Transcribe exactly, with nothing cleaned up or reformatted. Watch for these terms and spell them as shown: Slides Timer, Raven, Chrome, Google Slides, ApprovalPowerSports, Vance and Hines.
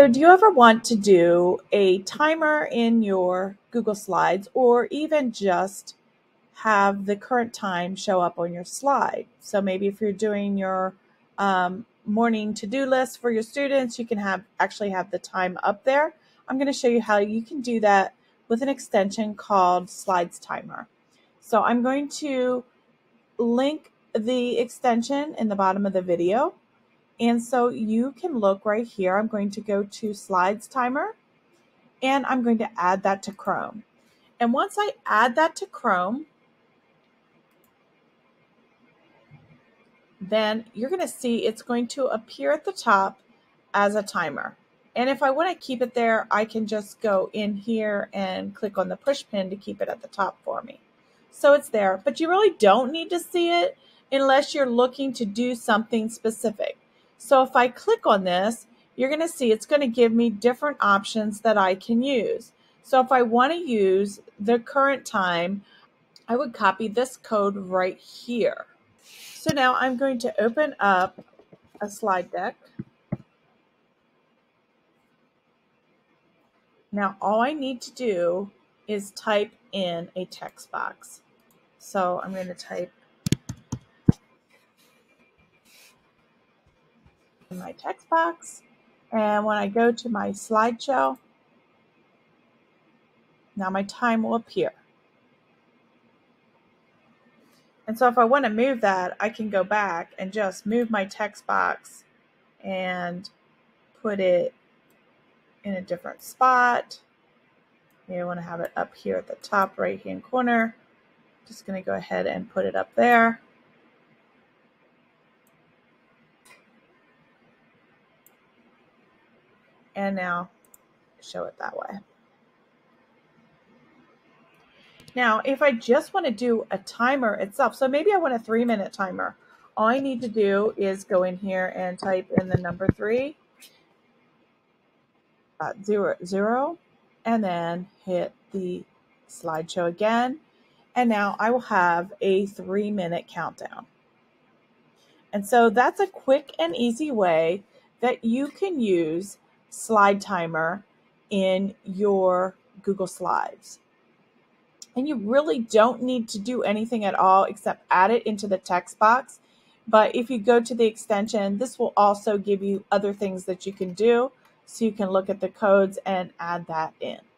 So do you ever want to do a timer in your Google Slides, or even just have the current time show up on your slide? So maybe if you're doing your um, morning to-do list for your students, you can have actually have the time up there. I'm going to show you how you can do that with an extension called Slides Timer. So I'm going to link the extension in the bottom of the video. And so you can look right here. I'm going to go to Slides Timer, and I'm going to add that to Chrome. And once I add that to Chrome, then you're going to see it's going to appear at the top as a timer. And if I want to keep it there, I can just go in here and click on the push pin to keep it at the top for me. So it's there, but you really don't need to see it unless you're looking to do something specific. So if I click on this, you're going to see it's going to give me different options that I can use. So if I want to use the current time, I would copy this code right here. So now I'm going to open up a slide deck. Now all I need to do is type in a text box. So I'm going to type my text box, and when I go to my slideshow, now my time will appear. And so if I want to move that, I can go back and just move my text box and put it in a different spot. Maybe I want to have it up here at the top right hand corner. Just going to go ahead and put it up there. And now show it that way. Now, if I just want to do a timer itself, so maybe I want a three minute timer. All I need to do is go in here and type in the number three, uh, zero, zero, and then hit the slideshow again. And now I will have a three minute countdown. And so that's a quick and easy way that you can use Slide Timer in your Google Slides. And you really don't need to do anything at all except add it into the text box. But if you go to the extension, this will also give you other things that you can do. So you can look at the codes and add that in.